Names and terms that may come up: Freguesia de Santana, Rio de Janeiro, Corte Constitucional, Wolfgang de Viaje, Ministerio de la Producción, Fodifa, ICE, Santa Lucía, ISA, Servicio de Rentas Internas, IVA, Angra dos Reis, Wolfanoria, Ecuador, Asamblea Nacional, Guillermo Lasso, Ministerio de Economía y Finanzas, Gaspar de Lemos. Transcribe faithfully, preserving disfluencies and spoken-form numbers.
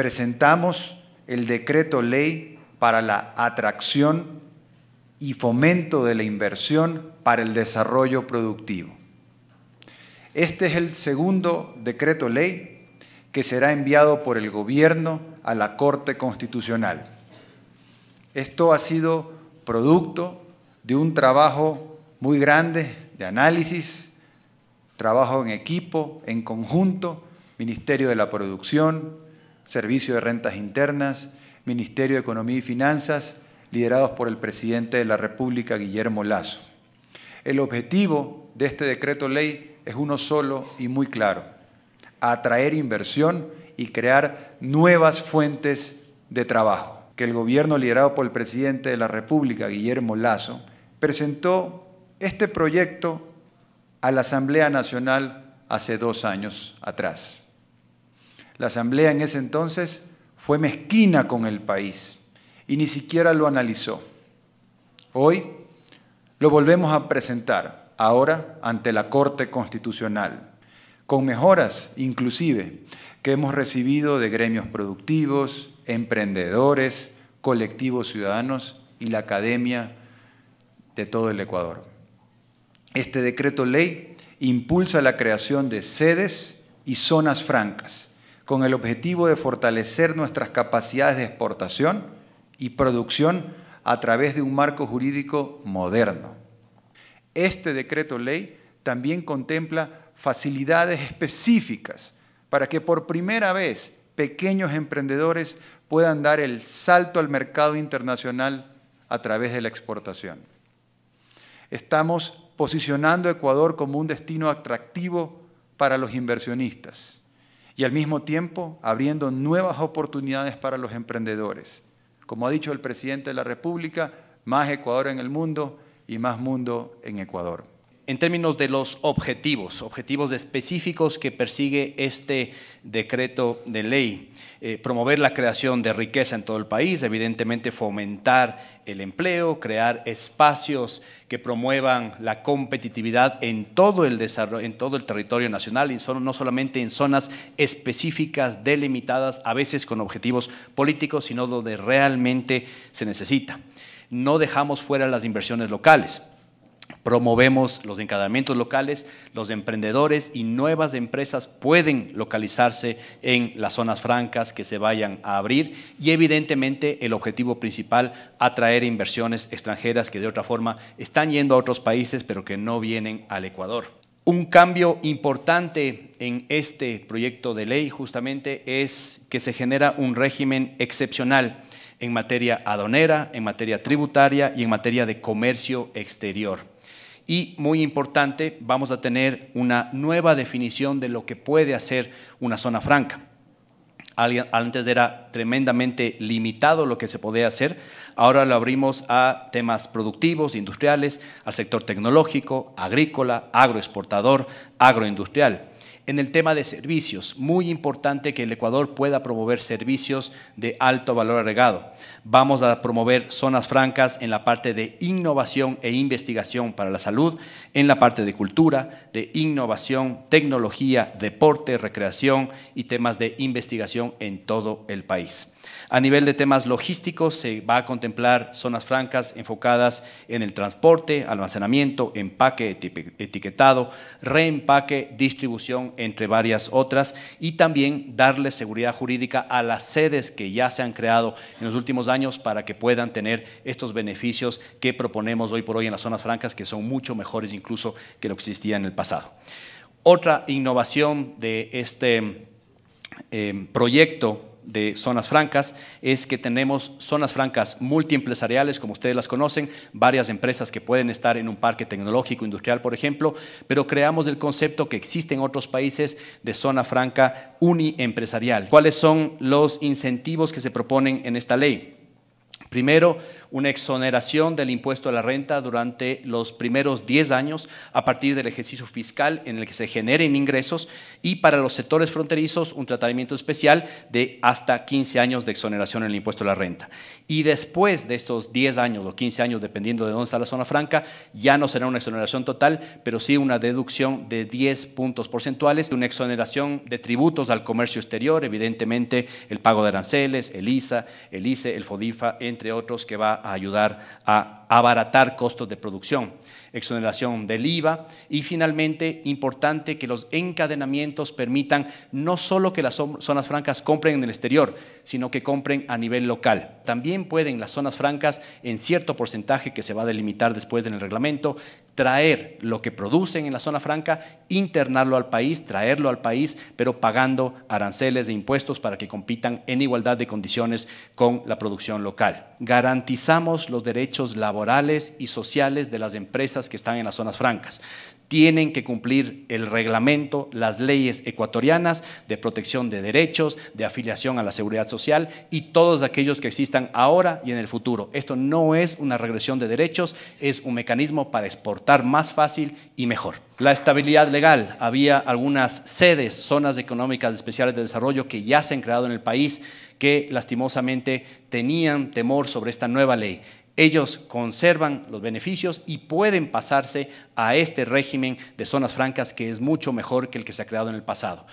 presentamos el decreto ley para la atracción y fomento de la inversión para el desarrollo productivo. Este es el segundo decreto ley que será enviado por el Gobierno a la Corte Constitucional. Esto ha sido producto de un trabajo muy grande de análisis, trabajo en equipo, en conjunto, Ministerio de la Producción, Servicio de Rentas Internas, Ministerio de Economía y Finanzas, liderados por el presidente de la República, Guillermo Lasso. El objetivo de este decreto ley es uno solo y muy claro: atraer inversión y crear nuevas fuentes de trabajo. Que el gobierno liderado por el presidente de la República, Guillermo Lasso, presentó este proyecto a la Asamblea Nacional hace dos años atrás. La Asamblea en ese entonces fue mezquina con el país y ni siquiera lo analizó. Hoy lo volvemos a presentar, ahora ante la Corte Constitucional, con mejoras inclusive que hemos recibido de gremios productivos, emprendedores, colectivos ciudadanos y la academia de todo el Ecuador. Este decreto ley impulsa la creación de sedes y zonas francas con el objetivo de fortalecer nuestras capacidades de exportación y producción a través de un marco jurídico moderno. Este decreto ley también contempla facilidades específicas para que por primera vez pequeños emprendedores puedan dar el salto al mercado internacional a través de la exportación. Estamos posicionando a Ecuador como un destino atractivo para los inversionistas y al mismo tiempo abriendo nuevas oportunidades para los emprendedores. Como ha dicho el presidente de la República, más Ecuador en el mundo y más mundo en Ecuador. En términos de los objetivos, objetivos específicos que persigue este decreto de ley, eh, promover la creación de riqueza en todo el país, evidentemente fomentar el empleo, crear espacios que promuevan la competitividad en todo el desarrollo, en todo el territorio nacional, y no solamente en zonas específicas, delimitadas, a veces con objetivos políticos, sino donde realmente se necesita. No dejamos fuera las inversiones locales. Promovemos los encadenamientos locales, los emprendedores y nuevas empresas pueden localizarse en las zonas francas que se vayan a abrir y evidentemente el objetivo principal, atraer inversiones extranjeras que de otra forma están yendo a otros países pero que no vienen al Ecuador. Un cambio importante en este proyecto de ley justamente es que se genera un régimen excepcional en materia aduanera, en materia tributaria y en materia de comercio exterior. Y muy importante, vamos a tener una nueva definición de lo que puede hacer una zona franca. Antes era tremendamente limitado lo que se podía hacer, ahora lo abrimos a temas productivos, industriales, al sector tecnológico, agrícola, agroexportador, agroindustrial. En el tema de servicios, muy importante que el Ecuador pueda promover servicios de alto valor agregado. Vamos a promover zonas francas en la parte de innovación e investigación para la salud, en la parte de cultura, de innovación, tecnología, deporte, recreación y temas de investigación en todo el país. A nivel de temas logísticos, se va a contemplar zonas francas enfocadas en el transporte, almacenamiento, empaque etiquetado, reempaque, distribución, entre varias otras, y también darle seguridad jurídica a las sedes que ya se han creado en los últimos años para que puedan tener estos beneficios que proponemos hoy por hoy en las zonas francas, que son mucho mejores incluso que lo que existía en el pasado. Otra innovación de este eh, proyecto de zonas francas es que tenemos zonas francas multiempresariales, como ustedes las conocen, varias empresas que pueden estar en un parque tecnológico, industrial, por ejemplo, pero creamos el concepto que existe en otros países de zona franca uniempresarial. ¿Cuáles son los incentivos que se proponen en esta ley? Primero, una exoneración del impuesto a la renta durante los primeros diez años a partir del ejercicio fiscal en el que se generen ingresos, y para los sectores fronterizos un tratamiento especial de hasta quince años de exoneración en el impuesto a la renta. Y después de estos diez años o quince años, dependiendo de dónde está la zona franca, ya no será una exoneración total, pero sí una deducción de diez puntos porcentuales, una exoneración de tributos al comercio exterior, evidentemente el pago de aranceles, el I S A, el I C E, el Fodifa, entre otros, que va a ayudar a abaratar costos de producción, exoneración del I V A, y finalmente, importante, que los encadenamientos permitan no solo que las zonas francas compren en el exterior, sino que compren a nivel local. También pueden las zonas francas, en cierto porcentaje que se va a delimitar después en el reglamento, traer lo que producen en la zona franca, internarlo al país, traerlo al país, pero pagando aranceles e impuestos para que compitan en igualdad de condiciones con la producción local. Garantizamos los derechos laborales y sociales de las empresas que están en las zonas francas. Tienen que cumplir el reglamento, las leyes ecuatorianas de protección de derechos, de afiliación a la seguridad social y todos aquellos que existan ahora y en el futuro. Esto no es una regresión de derechos, es un mecanismo para exportar más fácil y mejor. La estabilidad legal. Había algunas sedes, zonas económicas especiales de desarrollo que ya se han creado en el país, que lastimosamente tenían temor sobre esta nueva ley. Ellos conservan los beneficios y pueden pasarse a este régimen de zonas francas, que es mucho mejor que el que se ha creado en el pasado.